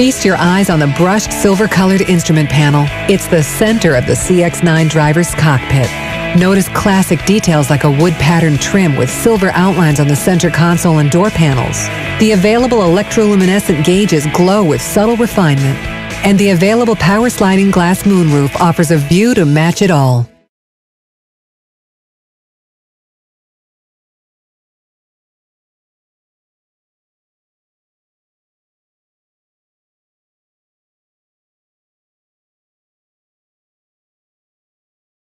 Feast your eyes on the brushed silver-colored instrument panel. It's the center of the CX-9 driver's cockpit. Notice classic details like a wood pattern trim with silver outlines on the center console and door panels. The available electroluminescent gauges glow with subtle refinement. And the available power sliding glass moonroof offers a view to match it all.